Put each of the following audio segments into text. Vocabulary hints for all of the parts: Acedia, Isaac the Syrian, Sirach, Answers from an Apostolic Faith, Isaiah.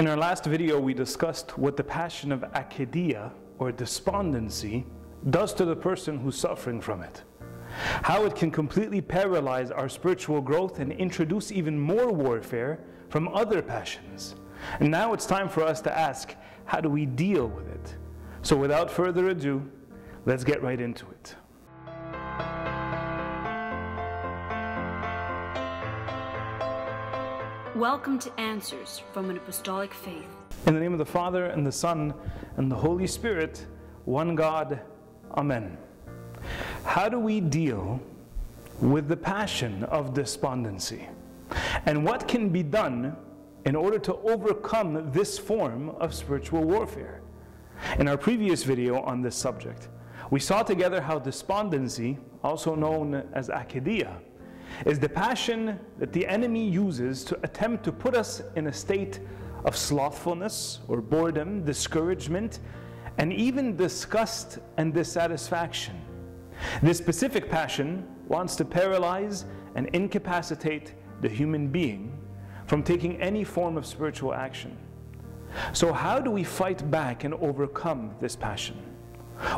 In our last video, we discussed what the passion of acedia, or despondency, does to the person who's suffering from it. How it can completely paralyze our spiritual growth and introduce even more warfare from other passions. And now it's time for us to ask, how do we deal with it? So without further ado, let's get right into it. Welcome to Answers from an Apostolic Faith. In the name of the Father, and the Son, and the Holy Spirit, one God, Amen. How do we deal with the passion of despondency? And what can be done in order to overcome this form of spiritual warfare? In our previous video on this subject, we saw together how despondency, also known as acedia, is the passion that the enemy uses to attempt to put us in a state of slothfulness or boredom, discouragement, and even disgust and dissatisfaction. This specific passion wants to paralyze and incapacitate the human being from taking any form of spiritual action. So how do we fight back and overcome this passion?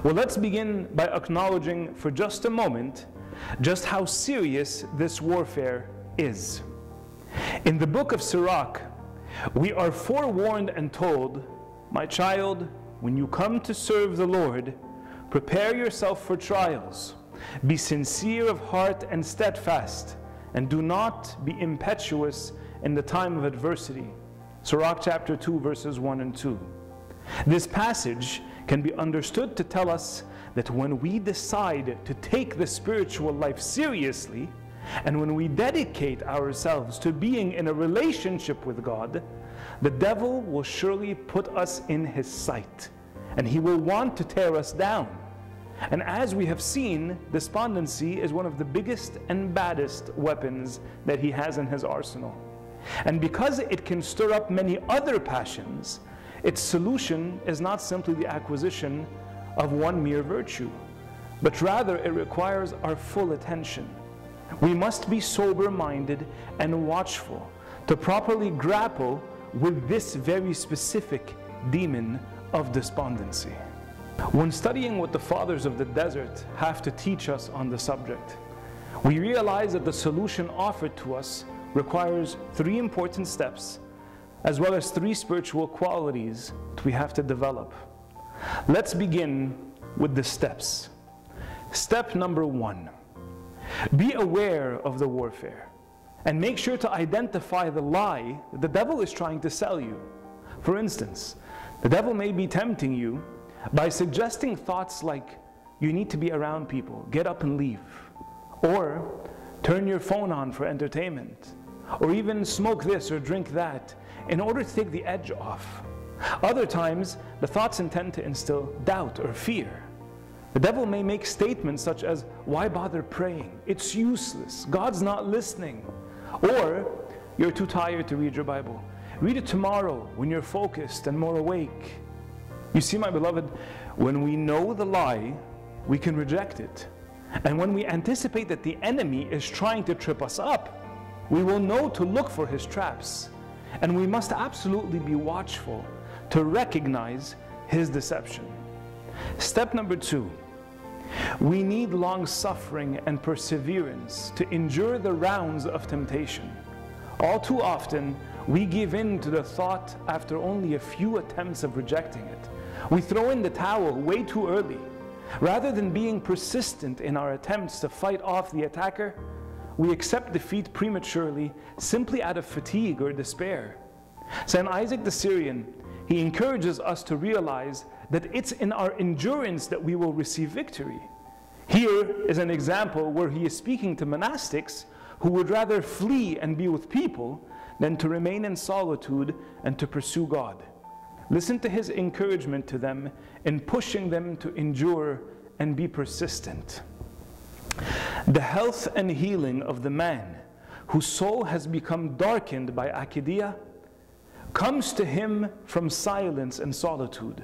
Well, let's begin by acknowledging for just a moment just how serious this warfare is. In the book of Sirach, we are forewarned and told, "My child, when you come to serve the Lord, prepare yourself for trials. Be sincere of heart and steadfast, and do not be impetuous in the time of adversity." Sirach chapter 2, verses 1 and 2. This passage can be understood to tell us that when we decide to take the spiritual life seriously, and when we dedicate ourselves to being in a relationship with God, the devil will surely put us in his sight, and he will want to tear us down. And as we have seen, despondency is one of the biggest and baddest weapons that he has in his arsenal. And because it can stir up many other passions, its solution is not simply the acquisition of one mere virtue, but rather it requires our full attention. We must be sober-minded and watchful to properly grapple with this very specific demon of despondency. When studying what the fathers of the desert have to teach us on the subject, we realize that the solution offered to us requires three important steps, as well as three spiritual qualities that we have to develop. Let's begin with the steps. Step number one, be aware of the warfare and make sure to identify the lie that the devil is trying to sell you. For instance, the devil may be tempting you by suggesting thoughts like, you need to be around people, get up and leave, or turn your phone on for entertainment, or even smoke this or drink that, in order to take the edge off. Other times, the thoughts intend to instill doubt or fear. The devil may make statements such as, why bother praying? It's useless. God's not listening. Or, you're too tired to read your Bible. Read it tomorrow when you're focused and more awake. You see, my beloved, when we know the lie, we can reject it. And when we anticipate that the enemy is trying to trip us up, we will know to look for his traps. And we must absolutely be watchful to recognize his deception. Step number two, we need long-suffering and perseverance to endure the rounds of temptation. All too often, we give in to the thought after only a few attempts of rejecting it. We throw in the towel way too early. Rather than being persistent in our attempts to fight off the attacker, we accept defeat prematurely, simply out of fatigue or despair. Saint Isaac the Syrian, he encourages us to realize that it's in our endurance that we will receive victory. Here is an example where he is speaking to monastics who would rather flee and be with people than to remain in solitude and to pursue God. Listen to his encouragement to them in pushing them to endure and be persistent. The health and healing of the man whose soul has become darkened by acedia comes to him from silence and solitude.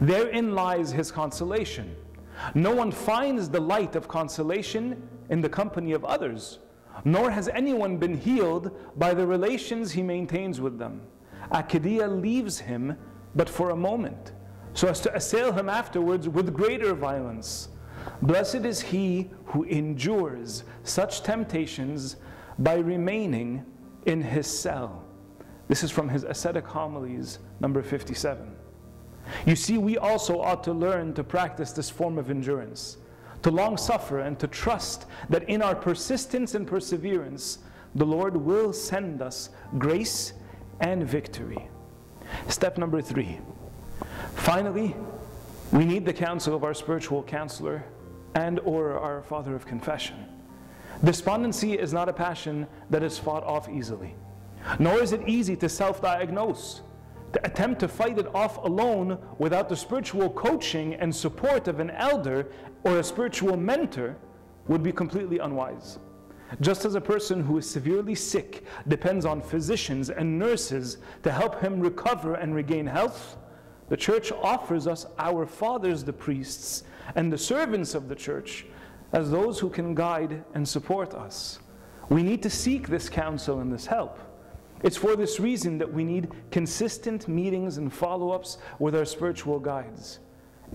Therein lies his consolation. No one finds the light of consolation in the company of others, nor has anyone been healed by the relations he maintains with them. Acedia leaves him, but for a moment, so as to assail him afterwards with greater violence. Blessed is he who endures such temptations by remaining in his cell. This is from his Ascetic Homilies, number 57. You see, we also ought to learn to practice this form of endurance, to long suffer and to trust that in our persistence and perseverance, the Lord will send us grace and victory. Step number 3. Finally, we need the counsel of our spiritual counselor and/or our father of confession. Despondency is not a passion that is fought off easily, nor is it easy to self-diagnose. The attempt to fight it off alone without the spiritual coaching and support of an elder or a spiritual mentor would be completely unwise. Just as a person who is severely sick depends on physicians and nurses to help him recover and regain health, the church offers us our fathers, the priests, and the servants of the church as those who can guide and support us. We need to seek this counsel and this help. It's for this reason that we need consistent meetings and follow-ups with our spiritual guides.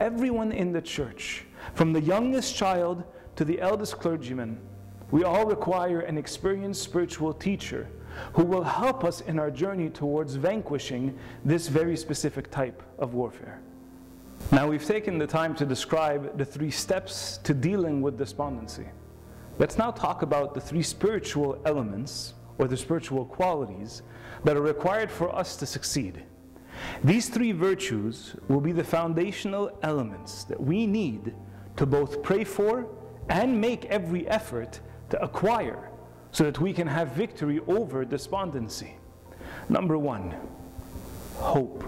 Everyone in the church, from the youngest child to the eldest clergyman, we all require an experienced spiritual teacher who will help us in our journey towards vanquishing this very specific type of warfare. Now, we've taken the time to describe the 3 steps to dealing with despondency. Let's now talk about the 3 spiritual elements, or the spiritual qualities, that are required for us to succeed. These 3 virtues will be the foundational elements that we need to both pray for and make every effort to acquire, so that we can have victory over despondency. Number 1, hope.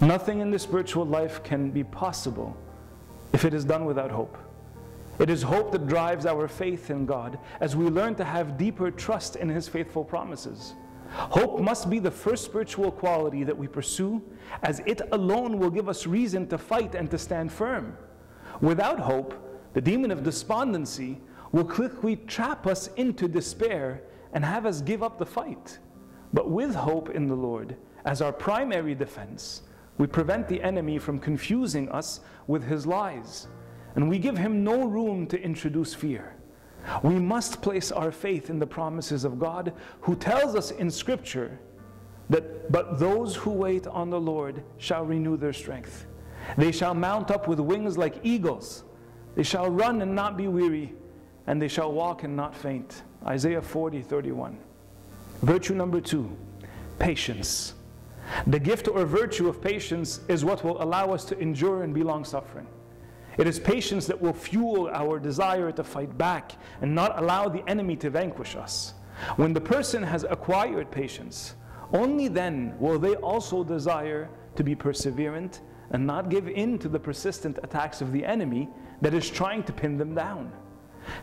Nothing in the spiritual life can be possible if it is done without hope. It is hope that drives our faith in God as we learn to have deeper trust in His faithful promises. Hope must be the first spiritual quality that we pursue, as it alone will give us reason to fight and to stand firm. Without hope, the demon of despondency will quickly trap us into despair and have us give up the fight. But with hope in the Lord as our primary defense, we prevent the enemy from confusing us with his lies, and we give him no room to introduce fear. We must place our faith in the promises of God, who tells us in Scripture that, "But those who wait on the Lord shall renew their strength. They shall mount up with wings like eagles. They shall run and not be weary, and they shall walk and not faint." Isaiah 40:31. Virtue number 2, patience. The gift or virtue of patience is what will allow us to endure and be long-suffering. It is patience that will fuel our desire to fight back and not allow the enemy to vanquish us. When the person has acquired patience, only then will they also desire to be perseverant and not give in to the persistent attacks of the enemy that is trying to pin them down.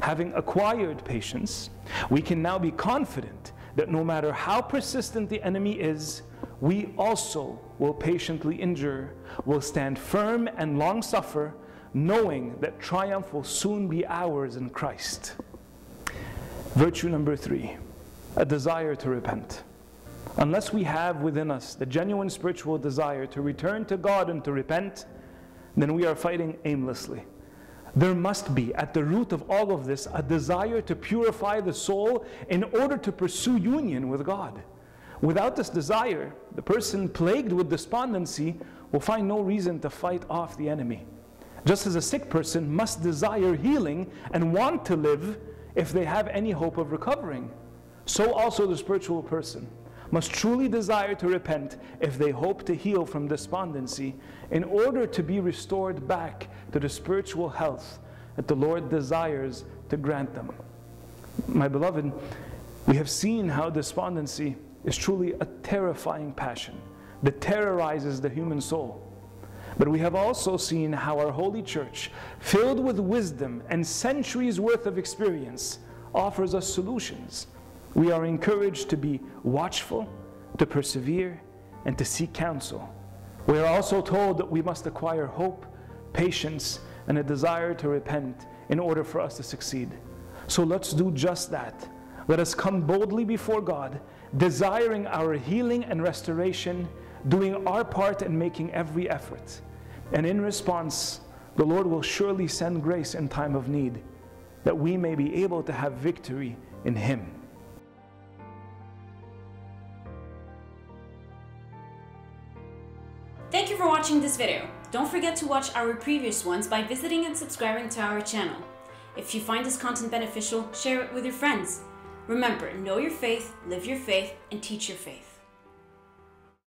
Having acquired patience, we can now be confident that no matter how persistent the enemy is, we also will patiently endure, will stand firm and long suffer, knowing that triumph will soon be ours in Christ. Virtue number 3, a desire to repent. Unless we have within us the genuine spiritual desire to return to God and to repent, then we are fighting aimlessly. There must be, at the root of all of this, a desire to purify the soul in order to pursue union with God. Without this desire, the person plagued with despondency will find no reason to fight off the enemy. Just as a sick person must desire healing and want to live if they have any hope of recovering, so also the spiritual person must truly desire to repent if they hope to heal from despondency, in order to be restored back to the spiritual health that the Lord desires to grant them. My beloved, we have seen how despondency is truly a terrifying passion that terrorizes the human soul. But we have also seen how our holy church, filled with wisdom and centuries worth of experience, offers us solutions. We are encouraged to be watchful, to persevere, and to seek counsel. We are also told that we must acquire hope, patience, and a desire to repent in order for us to succeed. So let's do just that. Let us come boldly before God, desiring our healing and restoration, doing our part and making every effort. And in response, the Lord will surely send grace in time of need, that we may be able to have victory in Him. Thank you for watching this video. Don't forget to watch our previous ones by visiting and subscribing to our channel. If you find this content beneficial, share it with your friends. Remember, know your faith, live your faith, and teach your faith.